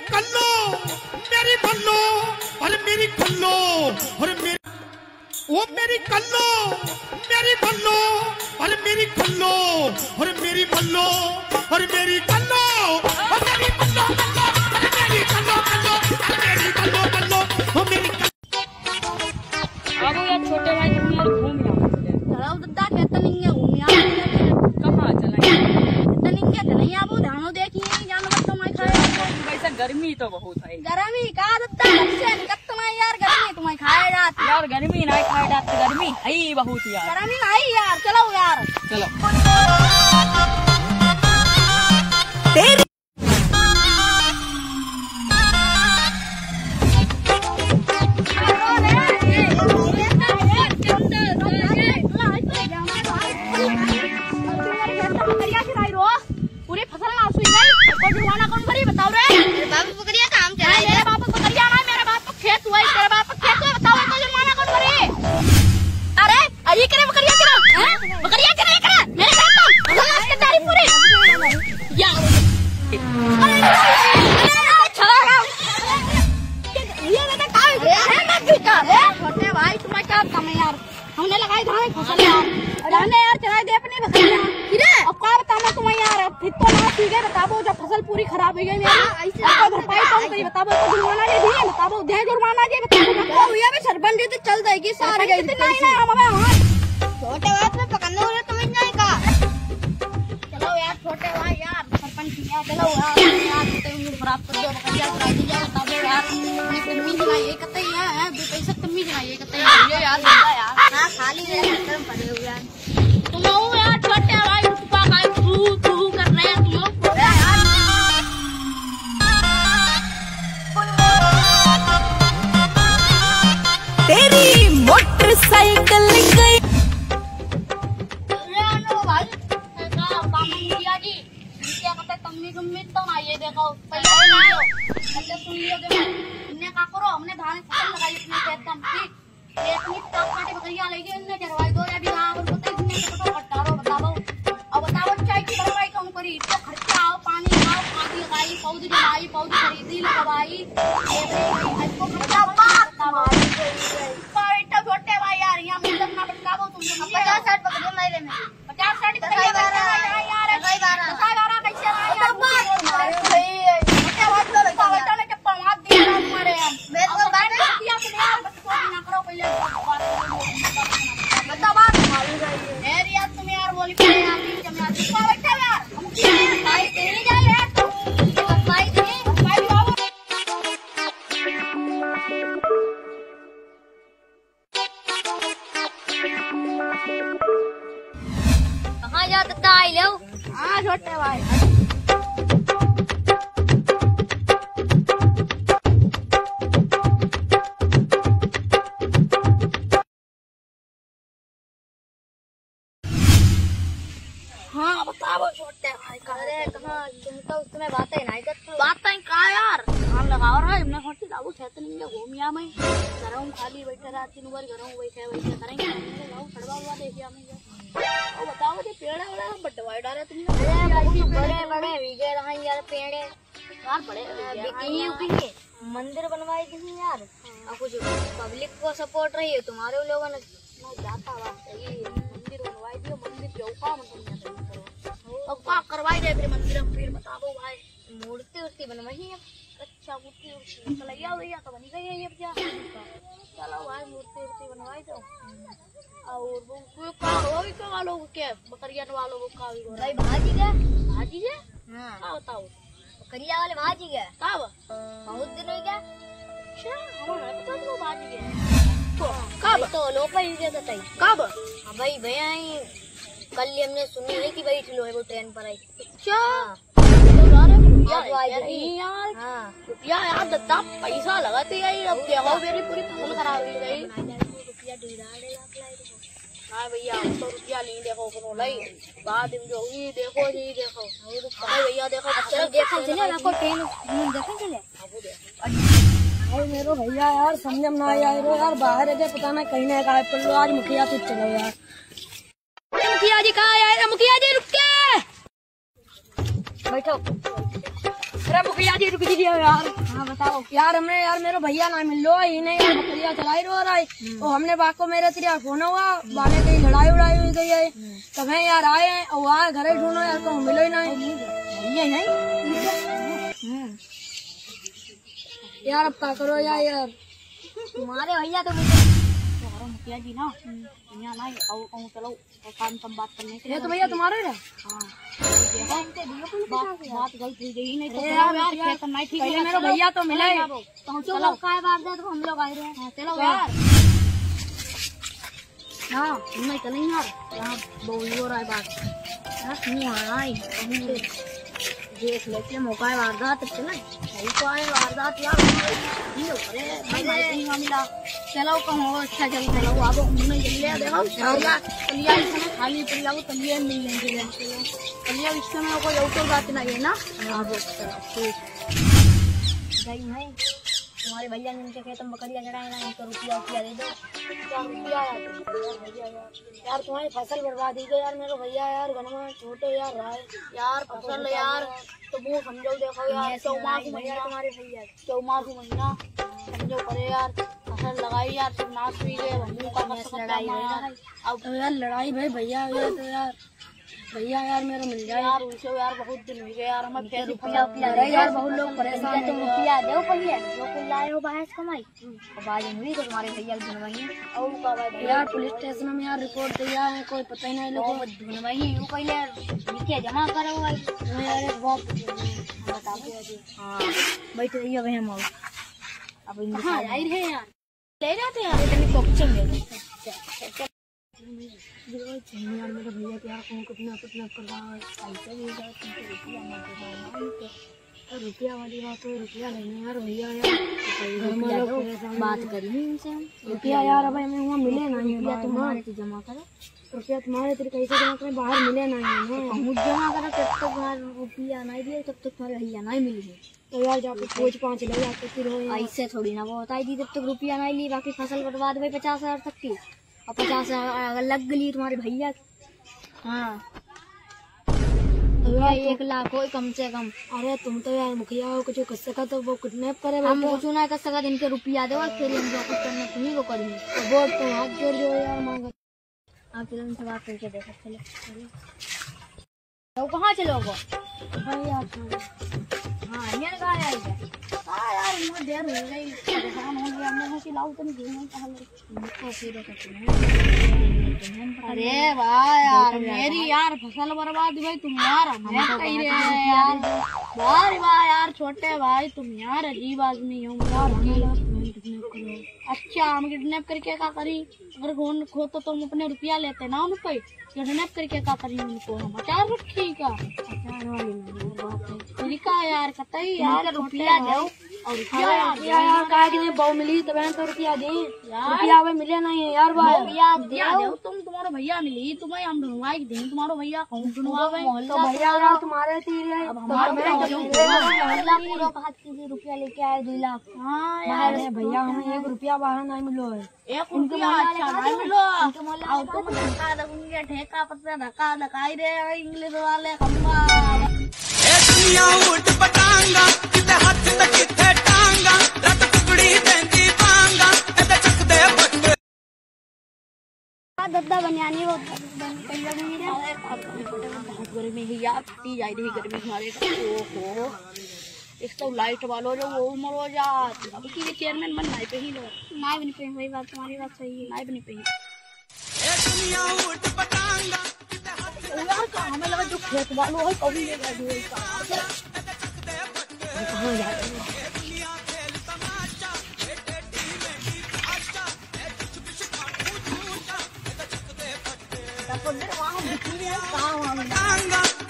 छोटे भाई घूम गर्मी तो बहुत है। गर्मी का यार गर्मी तुम्हें खाए जात यार गर्मी ना खाए जात गर्मी है बहुत यार गर्मी आई यार चलो यार चलो तेरी कहीं ना गायब कर लो आज मुखिया तो चलो यार मुखिया जी कहाँ आए मुखिया जी रुक के बैठो अरे बुकिया जी रुक दीजिए यार। हाँ बताओ यार, हमने यार मेरे भैया ना मिल लो ही नहीं यार, बकरिया चलाई रो रहा है। तो हमने बाको मेरे त्रिया फोन हुआ, बाने कहीं लड़ाई उड़ाई हुई गई है, तब है यार आए हैं और वहाँ घर ही ढूंढो यार, तो मिलो ही नहीं यार। अब क्या करो यार, तुम्हारे भैया तो मुखिया जी ना यहाँ ना और चलो काम कम बात करने के लिए। तो भैया तुम्हारे बात गलत गई नहीं पहले मेरे भैया तो मिले, चलो हम लोग आए रहे हैं। चलो यार हाँ नहीं चले यार, यहाँ बोल हो रहा है बात नहीं देख लेते मौका है वारदात। चले तो आए वारदात यार, मामला चलो कहो अच्छा चल चलो आप लिया देखो चलिया खाली पिलाओ तलिया मिल लेंगे तलिया इस समय कोई और बात नहीं है ना। हाँ भाई भाई तुम्हारे भैया ने इनके खेत में बकरियाँ चढ़ाए ना, इनको रुपया उपिया दे दो यार। तुम्हारी फसल बर्बाद हो गई यार मेरे भैया यार, गन्ना छोटे यार राय यार फसल यार, तो वो समझो देखो यार चौमास महीना तुम्हारे भैया चौमास महीना समझो करे यार, फसल लगाई यार सब नाश हुई गए, हमू का फसल लड़ाई है। अब तो यार लड़ाई भाई भैया हुआ तो यार भैया यार मेरा मिल जाए यार, उसे यार बहुत दिन हो गया यार, हमें फिर रुपया यार बहुत लोग परेशान है। रुपया दो भैया जो कुल लाए हो बाहर कमाई अब आज नहीं तो तुम्हारे भैया ढूंढवाइए और का यार पुलिस स्टेशन में यार रिपोर्ट दिया है, कोई पता ही नहीं लोगों को ढूंढवाइए यूं पहले लिखे जमा करो भाई यार बहुत बता दो। हां बैठ रहिए भैया हम अब इन जाहिर है यार ले जाते यार इतनी कोचिंग है यार मेरे भैया यार कौन कितना कितना कर रहा है पैसा भी यार तुमको रुपया मत देना रुपया वाली बात है, रुपया नहीं यार भैया यार बात करी इनसे रुपया यार अब हमें वहाँ मिले नहीं रुपया तुम्हारे तो जमा करो रुपया तुम्हारे तेरे कैसे जमा करें बाहर मिले नहीं है मुझ जमा करो तब तक बाहर रुपया नहीं दिए तब तक तुम्हारे भैया नहीं मिले तो यार जाके 5 ले जाते फिर हो ऐसे थोड़ी ना वो बताई दी तब तक रुपया नहीं ली बाकी फसल बर्बाद हुई 50,000 तक की और 50,000 लग गई तुम्हारे भैया। हाँ तो यार 1 लाख हो कम से कम। अरे तुम तो यार मुखिया हो कुछ कसका तो वो किडनैप करे हम कुछ ना कसका इनके रुपया दो फिर हम जो कुछ करना तुम्हें वो करेंगे तो वो तो हाथ जोड़ जो यार मांगा आप फिर उनसे बात करके देखो। चलो कहाँ चलोगे भाई आप? हाँ यार कहा यार देर हो गई लाओ तो अरे वाह यार मेरी यार फसल बर्बाद भाई तुम यार यार बार वाह यार छोटे भाई तुम यार अजीब आदमी हो यार। अच्छा हम किडनैप करके क्या करी अगर फोन खो तो तुम अपने रुपया लेते ना उन पर किडनैप करके क्या करी उनको हम अचार रखी क्या यार कतई यार रुपया दो और यार कहा कि बहु मिली तब तो रुपया दे रुपया मिले नहीं है यार भैया दे तुम तुम्हारा भैया मिली तुम्हें हम ढूंढवा दें तुम्हारा भैया कौन ढूंढवा तुम्हारे रुपया लेके आए 2 लाख। हाँ भैया हमें 1 रुपया बाहर नहीं मिलो है 1 रुपया ठेका पत्ता धक्का धकाई रहे इंग्लिश वाले दद्दा बनियानी वो बहुत गर्मी है यार फटी जा रही गर्मी हमारे ओहो इस तो लाइट वालों जो वो उम्र हो जाती अब की चेयरमैन बन नाइब ही लो नाइब नहीं पे वही बात तुम्हारी बात सही है नाइब नहीं पे यार का हमें लगा जो खेत वालों है कभी ले गए कहाँ जा रहे हैं तो वहाँ बिक्री है कहाँ वहाँ